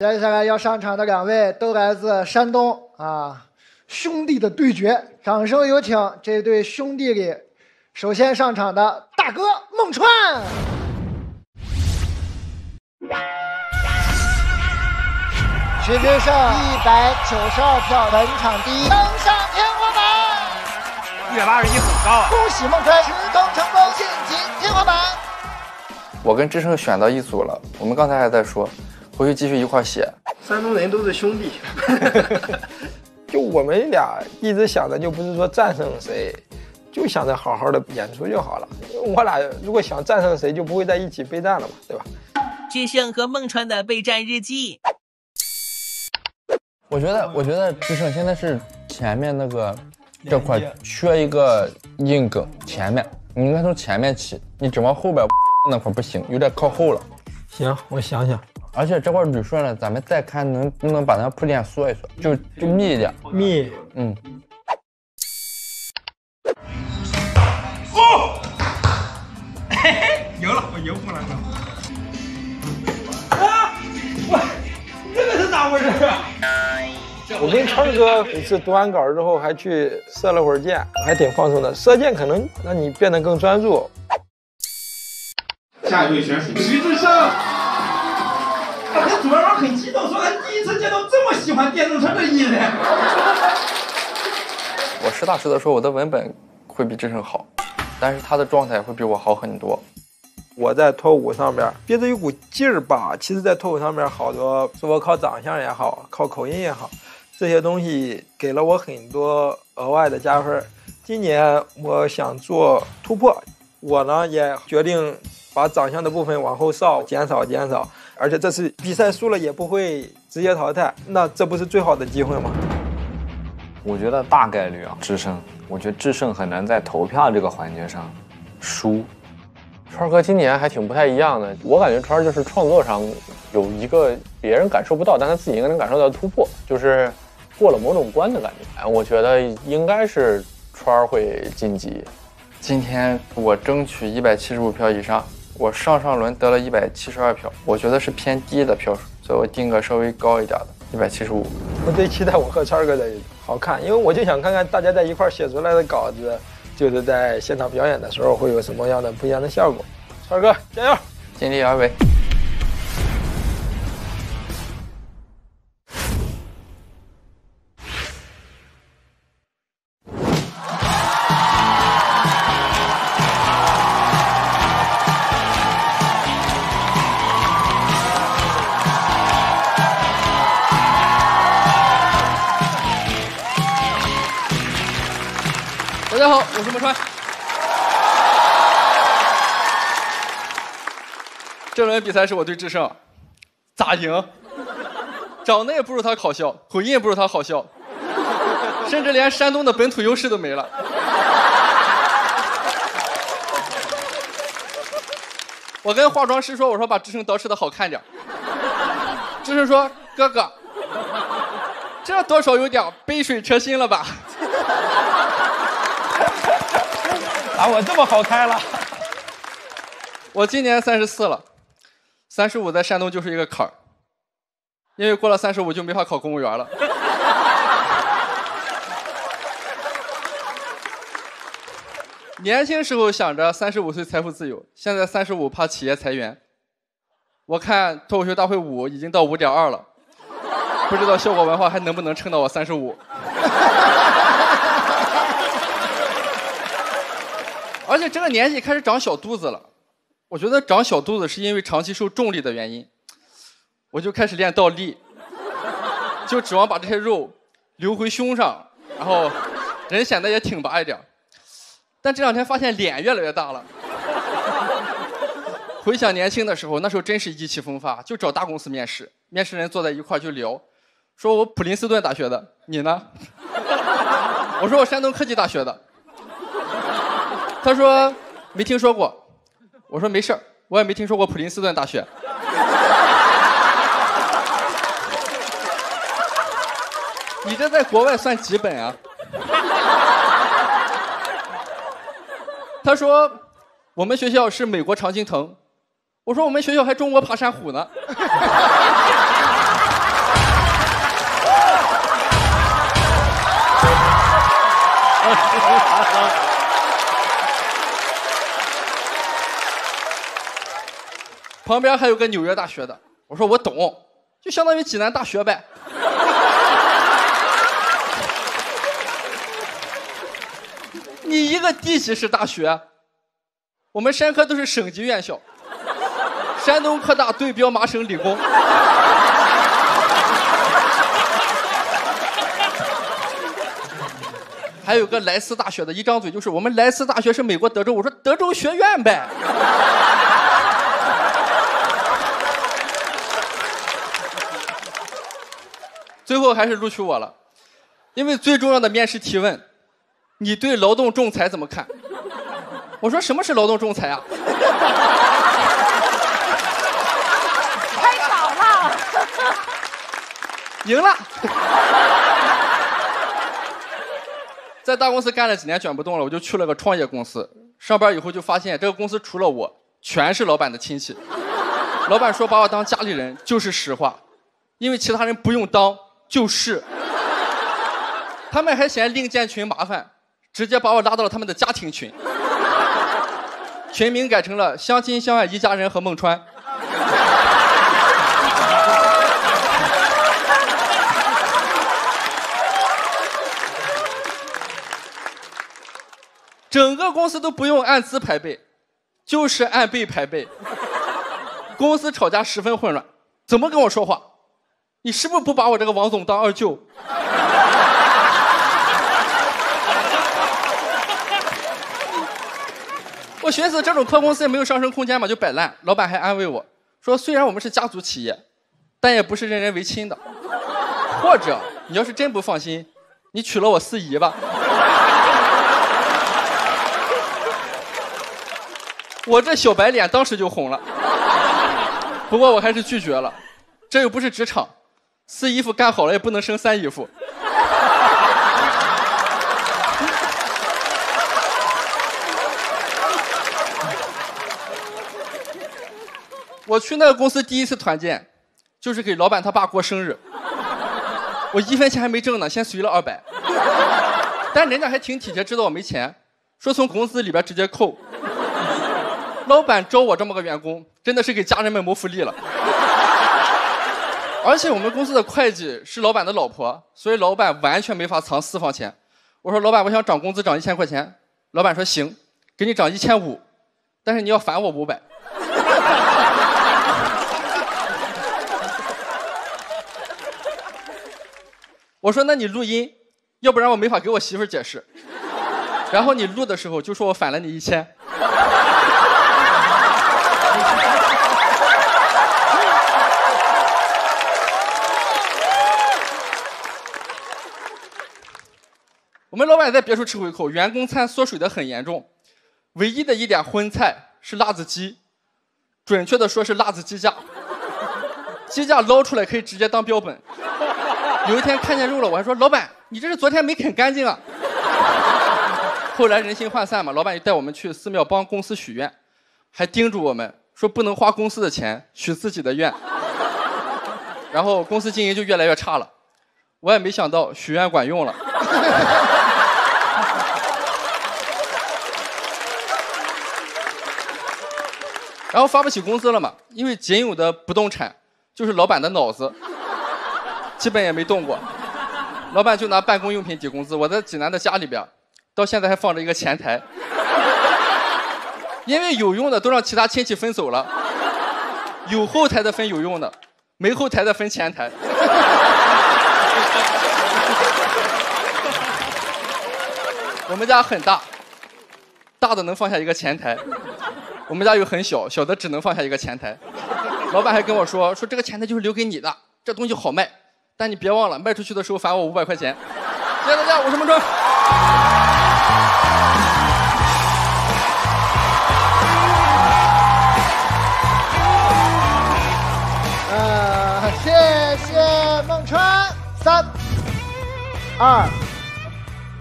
接下来要上场的两位都来自山东啊，兄弟的对决，掌声有请这对兄弟里首先上场的大哥孟川。徐志胜192票，本场第一，登上天花板。181很高啊！恭喜孟川直通成功，晋级天花板。我跟志胜选到一组了，我们刚才还在说。 回去继续一块写。山东人都是兄弟，就我们俩一直想着，就不是说战胜谁，就想着好好的演出就好了。我俩如果想战胜谁，就不会在一起备战了嘛，对吧？志胜和孟川的备战日记。我觉得志胜现在是前面那个这块缺一个硬梗，前面你应该从前面起，你指望后边那块不行，有点靠后了。行，我想想。 而且这块捋顺了，咱们再看能不能把它铺垫缩一缩，就密一点，密，嗯。哦，嘿嘿，赢了，我赢不了他。啊，我这个是咋回事啊？我跟川哥每次读完稿之后还去射了会儿箭，还挺放松的。射箭可能让你变得更专注。下一位选手徐志胜。 我跟主办方很激动，说他第一次见到这么喜欢电动车的艺人。我实打实的说，我的文本会比志胜好，但是他的状态会比我好很多。我在脱舞上面憋着一股劲儿吧，其实，在脱舞上面好多，是我靠长相也好，靠口音也好，这些东西给了我很多额外的加分。今年我想做突破，我呢也决定把长相的部分往后稍减少。 而且这次比赛输了也不会直接淘汰，那这不是最好的机会吗？我觉得大概率啊，志胜，我觉得志胜很难在投票这个环节上输。川哥今年还挺不太一样的，我感觉川就是创作上有一个别人感受不到，但他自己应该能感受到的突破，就是过了某种关的感觉。我觉得应该是川会晋级。今天我争取175票以上。 我上轮得了172票，我觉得是偏低的票数，所以我定个稍微高一点的175。我最期待我和川哥的好看，因为我就想看看大家在一块写出来的稿子，就是在现场表演的时候会有什么样的不一样的效果。川哥加油，尽力而为。大家好，我是孟川。这轮比赛是我对志胜，咋赢？长得也不如他好笑，口音也不如他好笑，甚至连山东的本土优势都没了。我跟化妆师说，我说把志胜捯饬的好看点。志胜说：“哥哥，这多少有点杯水车薪了吧？” 啊，我这么好开了！我今年34了，35在山东就是一个坎儿，因为过了35就没法考公务员了。年轻时候想着35岁财富自由，现在35怕企业裁员。我看脱口秀大会5已经到 5.2 了，不知道效果文化还能不能撑到我35。而且这个年纪开始长小肚子了，我觉得长小肚子是因为长期受重力的原因，我就开始练倒立，就指望把这些肉流回胸上，然后人显得也挺拔一点。但这两天发现脸越来越大了。回想年轻的时候，那时候真是意气风发，就找大公司面试，面试人坐在一块就聊，说我普林斯顿大学的，你呢？我说我山东科技大学的。 他说没听说过，我说没事儿，我也没听说过普林斯顿大学。你这在国外算几本啊？他说我们学校是美国常青藤，我说我们学校还中国爬山虎呢。旁边还有个纽约大学的，我说我懂，就相当于济南大学呗。你一个地级市大学，我们山科都是省级院校，山东科大对标麻省理工。还有个莱斯大学的，一张嘴就是我们莱斯大学是美国德州，我说德州学院呗。最后还是录取我了，因为最重要的面试提问，你对劳动仲裁怎么看？我说什么是劳动仲裁啊？太早了，赢了。在大公司干了几年卷不动了，我就去了个创业公司。上班以后就发现这个公司除了我，全是老板的亲戚。老板说把我当家里人，就是实话，因为其他人不用当。就是他们还嫌另建群麻烦，直接把我拉到了他们的家庭群，群名改成了相亲相爱一家人和孟川。整个公司都不用按资排辈，就是按辈排辈。公司吵架十分混乱，怎么跟我说话？你是不是不把我这个王总当二舅？我寻思这种破公司也没有上升空间嘛，就摆烂。老板还安慰我说，虽然我们是家族企业，但也不是任人唯亲的。或者你要是真不放心，你娶了我四姨吧。我这小白脸当时就红了，不过我还是拒绝了，这又不是职场。四姨夫干好了也不能生三姨夫。我去那个公司第一次团建，就是给老板他爸过生日，我一分钱还没挣呢，先随了200，但人家还挺体贴，知道我没钱，说从工资里边直接扣。老板招我这么个员工，真的是给家人们谋福利了。而且我们公司的会计是老板的老婆，所以老板完全没法藏私房钱。我说老板，我想涨工资，涨1000块钱。老板说行，给你涨1500，但是你要返我500。我说那你录音，要不然我没法给我媳妇解释。然后你录的时候就说我返了你1000。我们老板在别处吃回扣，员工餐缩水的很严重，唯一的一点荤菜是辣子鸡，准确的说是辣子鸡架。鸡架捞出来可以直接当标本。有一天看见肉了，我还说老板，你这是昨天没啃干净啊。后来人心涣散嘛，老板就带我们去寺庙帮公司许愿，还叮嘱我们说不能花公司的钱，许自己的愿。然后公司经营就越来越差了，我也没想到许愿管用了。然后发不起工资了嘛，因为仅有的不动产就是老板的脑子，基本也没动过。老板就拿办公用品抵工资，我在济南的家里边到现在还放着一个前台，因为有用的都让其他亲戚分走了，有后台的分有用的，没后台的分前台。我们家很大，大的能放下一个前台，我们家又很小，小的只能放下一个前台。老板还跟我说这个前台就是留给你的，这东西好卖，但你别忘了卖出去的时候罚我500块钱。谢谢大家，我是孟川。谢谢孟川。3、2、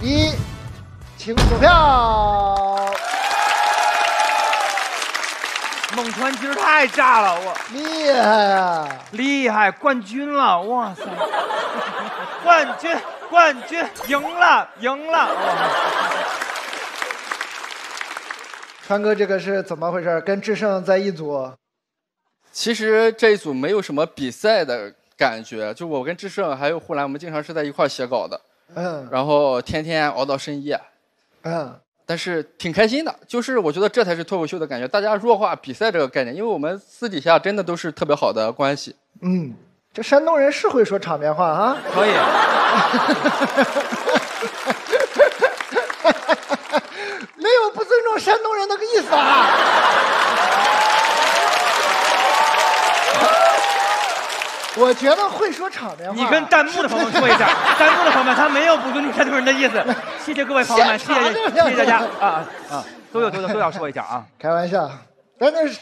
1，请投票。孟川今儿太炸了，我厉害啊！厉害，冠军了！哇塞，冠军，赢了，赢了！川哥，这个是怎么回事？跟智胜在一组？其实这一组没有什么比赛的感觉，就我跟智胜还有呼兰，我们经常是在一块写稿的，然后天天熬到深夜，但是挺开心的。就是我觉得这才是脱口秀的感觉，大家弱化比赛这个概念，因为我们私底下真的都是特别好的关系。嗯，这山东人是会说场面话啊，可以。没有不尊重山东人那个意思啊！我觉得会说场面话。你跟弹幕的朋友说一下，弹幕的朋友们，他没有不尊重山东人的意思。谢谢各位朋友们，谢谢大家啊！都要说一下啊！开玩笑，但是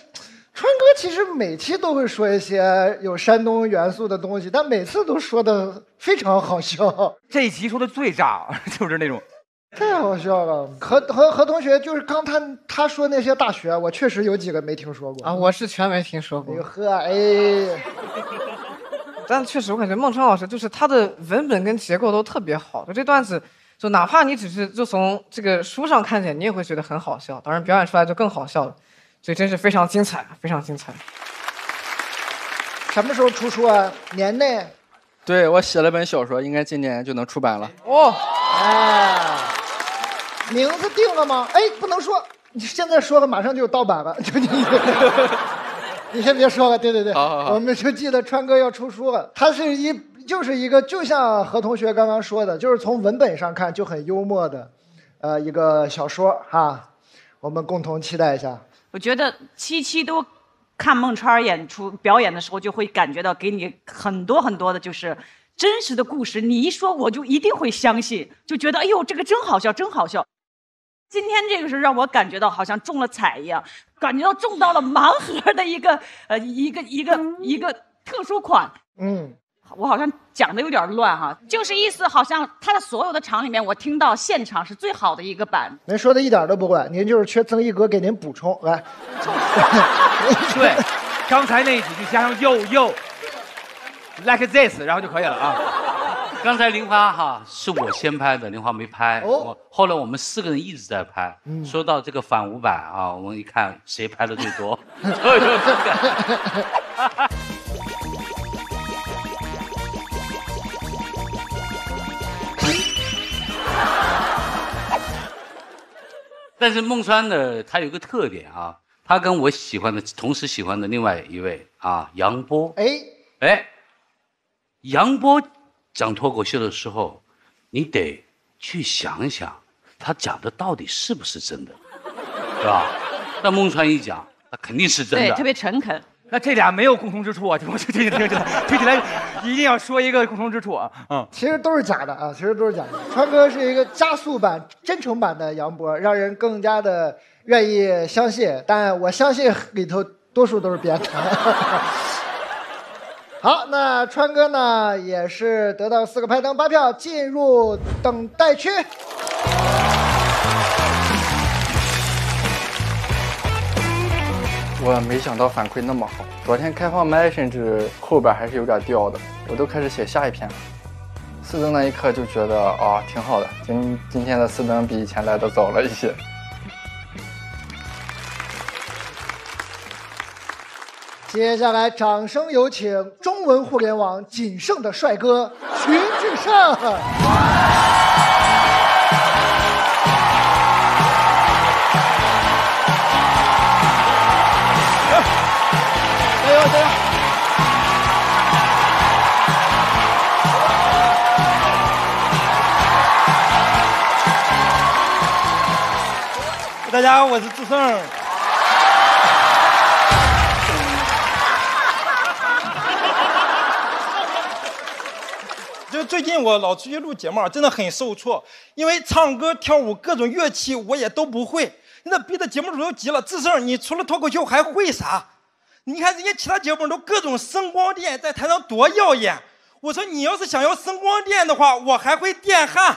川哥其实每期都会说一些有山东元素的东西，但每次都说的非常好笑。这一集说的最炸，就是那种。太好笑了，何同学就是刚他说那些大学，我确实有几个没听说过啊，我是全没听说过。但确实我感觉孟川老师就是他的文本跟结构都特别好，就这段子就哪怕你只是就从这个书上看见，你也会觉得很好笑，当然表演出来就更好笑了，所以真是非常精彩，非常精彩。什么时候出书啊？年内？对，我写了本小说，应该今年就能出版了。哦，哎。名字定了吗？哎，不能说，你现在说了，马上就有盗版了。你先别说了，对，好，我们就记得川哥要出书了。他是一个，就像何同学刚刚说的，就是从文本上看就很幽默的，一个小说哈，我们共同期待一下。我觉得期都看孟川演出表演的时候，就会感觉到给你很多很多的，就是。真实的故事，你一说我就一定会相信，就觉得哎呦，这个真好笑，真好笑。今天这个是让我感觉到好像中了彩一样，感觉到中到了盲盒的一个特殊款。嗯，我好像讲的有点乱哈，就是意思好像他的所有的场里面，我听到现场是最好的一个版。您说的一点都不怪，您就是缺曾一格给您补充来。对，刚才那一集就加上又。Like this， 然后就可以了啊。刚才玲花哈是我先拍的，玲花没拍。哦。后来我们四个人一直在拍。嗯。说到这个反500啊，我们一看谁拍的最多。但是孟川呢，他有个特点啊，他跟我同时喜欢的另外一位啊，杨波。哎。杨波讲脱口秀的时候，你得去想想他讲的到底是不是真的，是吧？但孟川一讲，他肯定是真的，对，特别诚恳。那这俩没有共同之处啊！听起来一定要说一个共同之处啊！嗯，其实都是假的。川哥是一个加速版、真诚版的杨波，让人更加的愿意相信。但我相信里头多数都是编的。好，那川哥呢也是得到4个拍档8票，进入等待区。我没想到反馈那么好，昨天开放麦甚至后边还是有点掉的，我都开始写下一篇了。四灯那一刻就觉得啊，挺好的，今天的四灯比以前来的早了一些。接下来，掌声有请中文互联网仅剩的帅哥徐志胜。加油！大家好，我是志胜。最近我老出去录节目，真的很受挫，因为唱歌、跳舞、各种乐器我也都不会。那逼的节目组都急了，志胜，你除了脱口秀还会啥？你看人家其他节目都各种声光电，在台上多耀眼。我说你要是想要声光电的话，我还会电焊。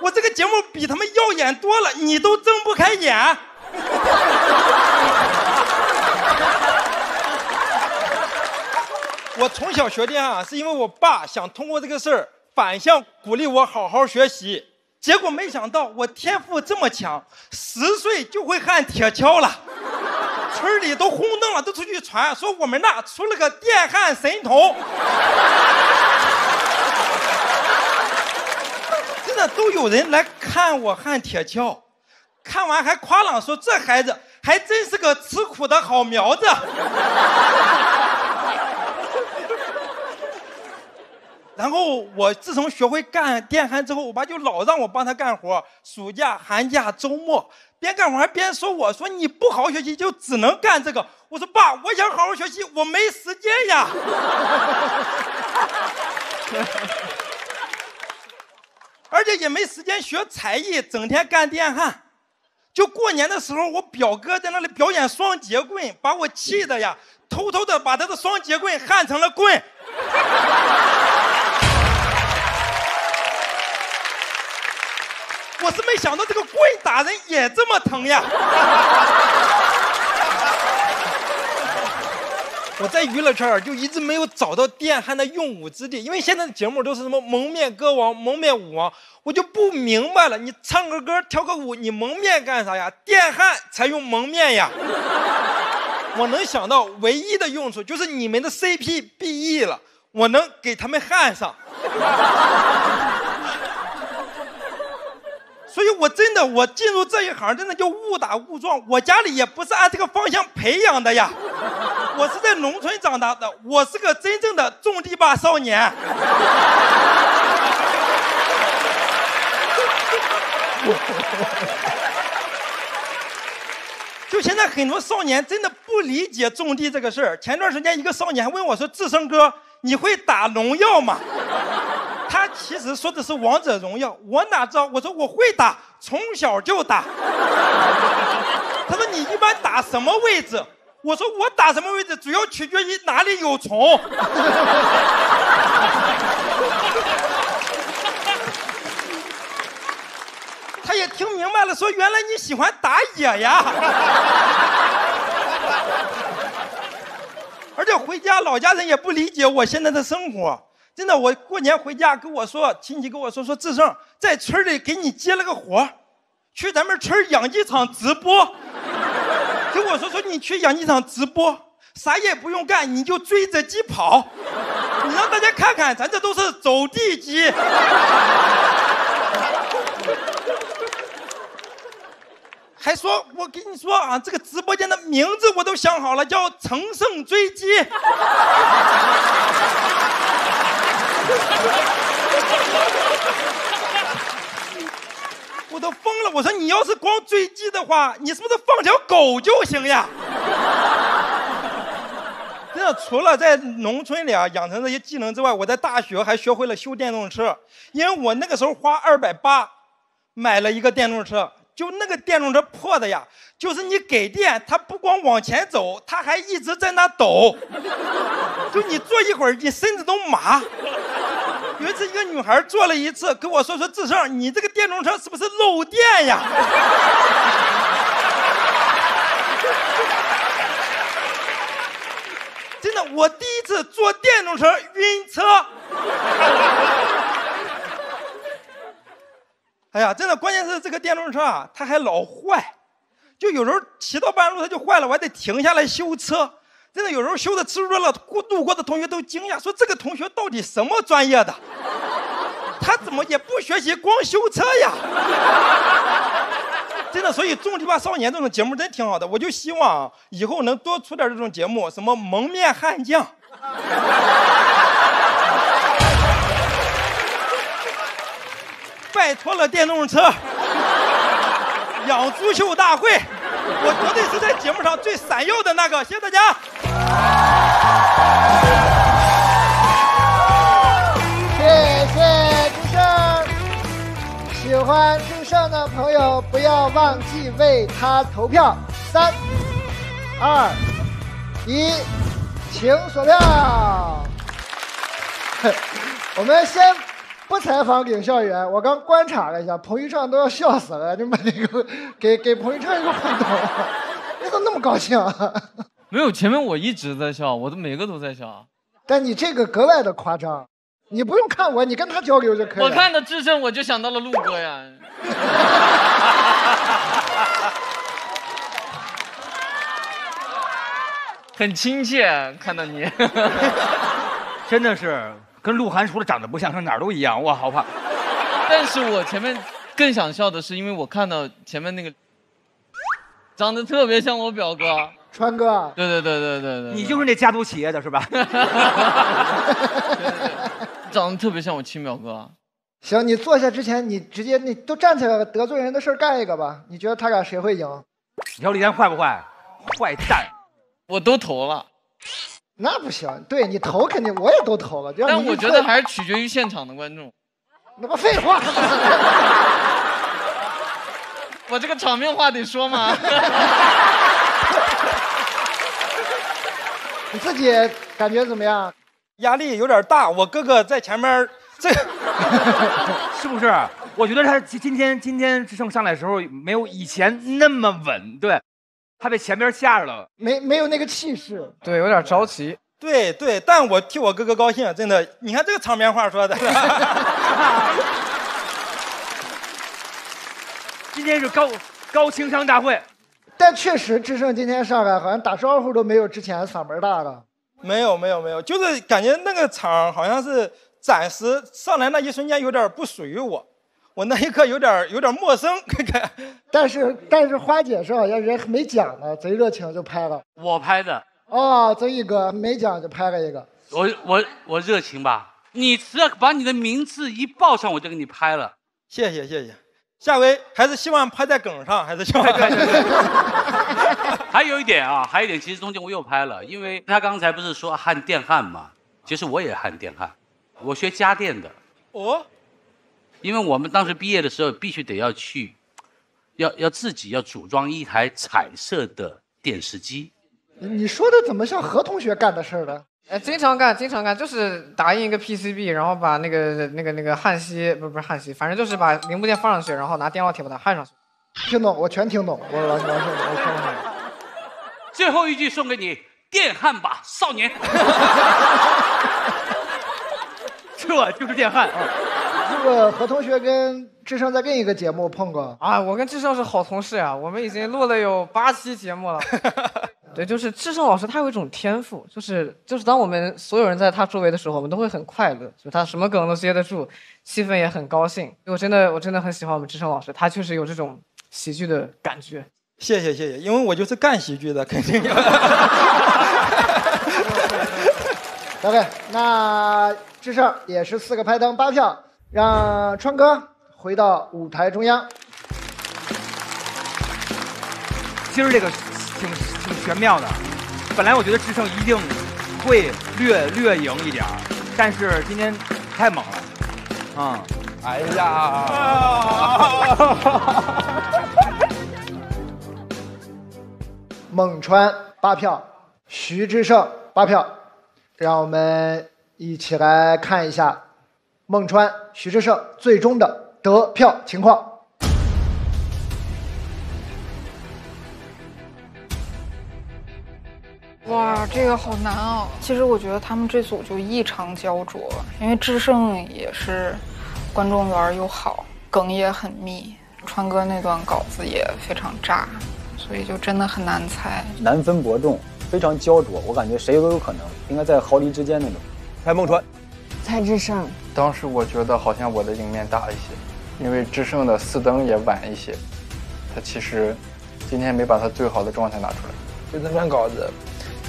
我这个节目比他们耀眼多了，你都睁不开眼。我从小学电焊，是因为我爸想通过这个事儿反向鼓励我好好学习，结果没想到我天赋这么强，10岁就会焊铁锹了。村里都轰动了，都出去传说我们那出了个电焊神童。真的都有人来看我焊铁锹，看完还夸朗说这孩子还真是个吃苦的好苗子。然后我自从学会干电焊之后，我爸就老让我帮他干活，暑假、寒假、周末边干活还边说我，说你不好好学习就只能干这个。我说爸，我想好好学习，我没时间呀。而且也没时间学才艺，整天干电焊。就过年的时候，我表哥在那里表演双节棍，把我气的呀，偷偷的把他的双节棍焊成了棍。我是没想到这个棍打人也这么疼呀！我在娱乐圈就一直没有找到电焊的用武之地，因为现在的节目都是什么蒙面歌王、蒙面舞王，我就不明白了。你唱个歌、跳个舞，你蒙面干啥呀？电焊才用蒙面呀！我能想到唯一的用处就是你们的 CP BE 了，我能给他们焊上。所以我真的，我进入这一行真的就误打误撞，我家里也不是按这个方向培养的呀，我是在农村长大的，我是个真正的种地吧少年。就现在很多少年真的不理解种地这个事儿。前段时间一个少年还问我说：“志生哥，你会打农药吗？”他其实说的是王者荣耀，我哪知道？我说我会打，从小就打。他说你一般打什么位置？我说我打什么位置主要取决于哪里有虫。他也听明白了，说原来你喜欢打野呀。而且回家老家人也不理解我现在的生活。真的，我过年回家跟我说，亲戚跟我说，说志胜在村里给你接了个活，去咱们村养鸡场直播。跟我说你去养鸡场直播，啥也不用干，你就追着鸡跑，你让大家看看，咱这都是走地鸡。还说，我跟你说啊，这个直播间的名字我都想好了，叫乘胜追击。我都疯了！我说你要是光追鸡的话，你是不是放条狗就行呀？真的，除了在农村里啊养成这些技能之外，我在大学还学会了修电动车，因为我那个时候花280买了一个电动车，就那个电动车破的呀，就是你给电，它不光往前走，它还一直在那抖，就你坐一会儿，你身子都麻。有一次，一个女孩坐了一次，跟我说：“志胜，你这个电动车是不是漏电呀？”真的，我第一次坐电动车晕车。哎呀，真的，关键是这个电动车啊，它还老坏，就有时候骑到半路它就坏了，我还得停下来修车。真的有时候修的吃热了，路过的同学都惊讶，说这个同学到底什么专业的？他怎么也不学习，光修车呀？真的，所以《种地吧少年》这种节目真挺好的，我就希望啊，以后能多出点这种节目，什么蒙面悍将，拜托了电动车，养猪秀大会。我绝对是在节目上最闪耀的那个，谢谢大家。谢谢志胜，喜欢志胜的朋友不要忘记为他投票。3、2、1，请锁票。我们先不采访领校员，我刚观察了一下，彭昱畅都要笑死了，就把那个给彭昱畅一个碰头，你怎么那么高兴啊？没有，前面我一直在笑，我的每个都在笑。但你这个格外的夸张。你不用看我，你跟他交流就可以。我看到智胜，我就想到了陆哥呀。很亲切，看到你，真的是跟鹿晗除了长得不像，上哪儿都一样，哇，好怕。但是我前面更想笑的是，因为我看到前面那个长得特别像我表哥川哥，对，你就是那家族企业的是吧？对，长得特别像我亲表哥。行，你坐下之前，你直接你都站起来了，得罪人的事儿干一个吧。你觉得他俩谁会赢？你说李诞坏不坏？坏蛋。我都投了，那不行。对你投肯定，我也都投了。但我觉得还是取决于现场的观众。那不废话，我这个场面话得说吗？你自己感觉怎么样？压力有点大，我哥哥在前面，这是不是？我觉得他今天智胜上来的时候没有以前那么稳，对。他被前边吓着了，没有那个气势，对，有点着急，对，但我替我哥哥高兴，真的。你看这个场面话说的。今天是高情商大会，但确实智胜今天上来好像打招呼都没有之前嗓门大了。没有，就是感觉那个场好像是暂时上来那一瞬间有点不属于我。我那一刻有点陌生，但是花姐是好像人没讲呢，贼热情就拍了。我拍的哦，这一个没讲就拍了一个。我热情吧？你只要把你的名字一报上，我就给你拍了。谢谢，下回还是希望拍在梗上，还是希望拍在梗。还有一点，其实中间我又拍了，因为他刚才不是说焊电焊嘛，其实我也焊电焊，我学家电的。哦。因为我们当时毕业的时候，必须得要去，要自己要组装一台彩色的电视机。你说的怎么像何同学干的事儿呢？经常干，就是打印一个 PCB， 然后把那个焊锡不是焊锡，反正就是把零部件放上去，然后拿电烙铁把它焊上去。听懂，我全听懂，我全听懂。最后一句送给你：电焊吧，少年。这就是电焊啊。这个何同学跟智胜在另一个节目碰过啊，我跟智胜是好同事啊，我们已经录了有8期节目了。对，就是智胜老师他有一种天赋，就是当我们所有人在他周围的时候，我们都会很快乐，就他什么梗都接得住，气氛也很高兴。我真的很喜欢我们智胜老师，他确实有这种喜剧的感觉。谢谢，因为我就是干喜剧的，肯定有。OK， 那智胜也是4个拍档8票。让川哥回到舞台中央。今儿这个挺玄妙的，本来我觉得智胜一定会略赢一点，但是今天太猛了啊！哎呀，猛川8票，徐智胜8票，让我们一起来看一下。孟川、徐智胜最终的得票情况。哇，这个好难哦！其实我觉得他们这组就异常焦灼，因为智胜也是观众缘又好，梗也很密，川哥那段稿子也非常炸，所以就真的很难猜，难分伯仲，非常焦灼。我感觉谁都有可能，应该在毫厘之间那种。猜孟川。蔡智胜，当时我觉得好像我的赢面大一些，因为智胜的四灯也晚一些，他其实今天没把他最好的状态拿出来。就这段稿子，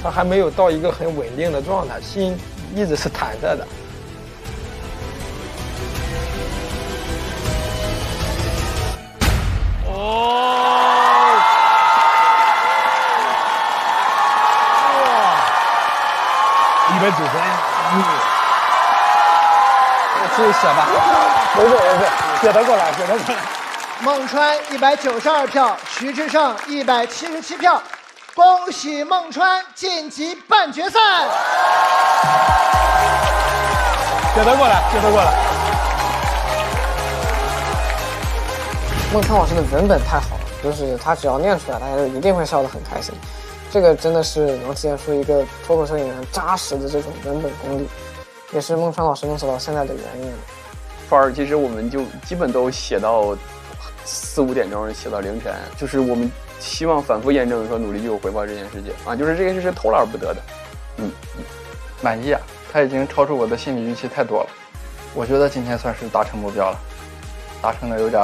他还没有到一个很稳定的状态，心一直是忐忑的。哦，190分。自己写吧，没事，写得过来，写得过来。孟川192票，徐智胜177票，恭喜孟川晋级半决赛。写得过来。孟川老师的文本太好了，就是他只要念出来，大家就一定会笑得很开心。这个真的是能体现出一个脱口秀演员扎实的这种文本功力。也是孟川老师弄死到现在的原因。范儿其实我们就基本都写到4、5点钟，写到凌晨，就是我们希望反复验证说努力就有回报这件事情啊，就是这件事是偷懒不得的。满意啊，它已经超出我的心理预期太多了。我觉得今天算是达成目标了，达成的有点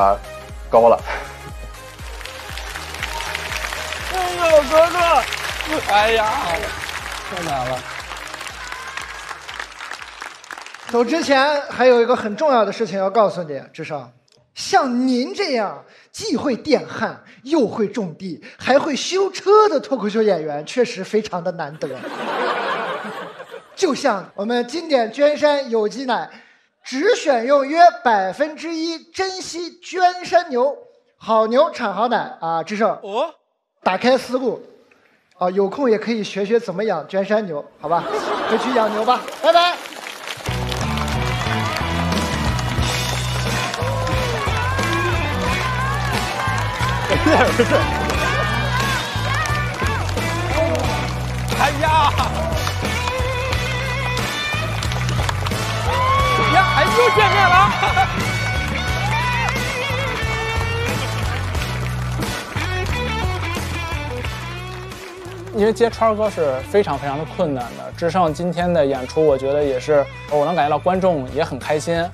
高了。哎呦，哥哥，哎呀，太难了。走之前还有一个很重要的事情要告诉你，智商。像您这样既会电焊又会种地还会修车的脱口秀演员确实非常的难得。就像我们经典娟山有机奶只选用约1%珍稀娟山牛，好牛产好奶啊！智胜，打开思路啊，有空也可以学学怎么养娟山牛，好吧？回去养牛吧，拜拜。不是，哎呀，呀，哎，又见面了。因为接川哥是非常非常的困难的，之上今天的演出，我觉得也是，我能感觉到观众也很开心，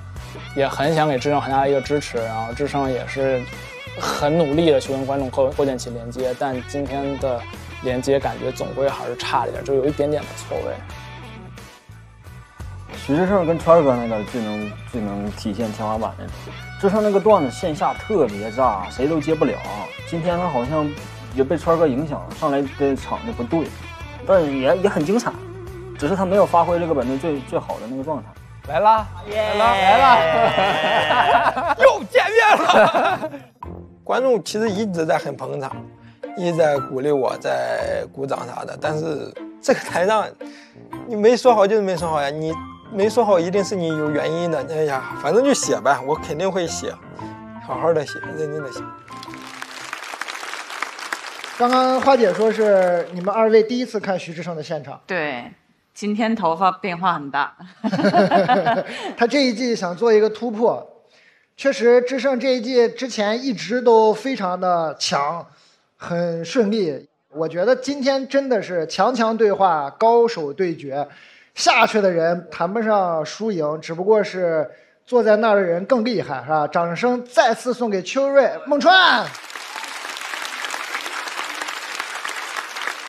也很想给之上很大的一个支持，然后之上也是。很努力的去跟观众构建起连接，但今天的连接感觉总归还是差了一点，就有一点点的错位。徐志胜跟川哥那个最能体现天花板的，志胜那个段子线下特别炸，谁都接不了。今天他好像也被川哥影响，上来的场子不对，但也很精彩，只是他没有发挥这个本子最好的那个状态。来啦，来啦，来啦，又见面了。观众其实一直在很捧场，一直在鼓励我，在鼓掌啥的。但是这个台上，你没说好就是没说好呀，你没说好一定是你有原因的。哎呀，反正就写呗，我肯定会写，好好的写，认真的写。刚刚花姐说是你们2位第一次看徐志胜的现场，对。今天头发变化很大。他这一季想做一个突破，确实智胜这一季之前一直都非常的强，很顺利。我觉得今天真的是强强对话，高手对决，下去的人谈不上输赢，只不过是坐在那儿的人更厉害，是吧？掌声再次送给秋瑞、孟川。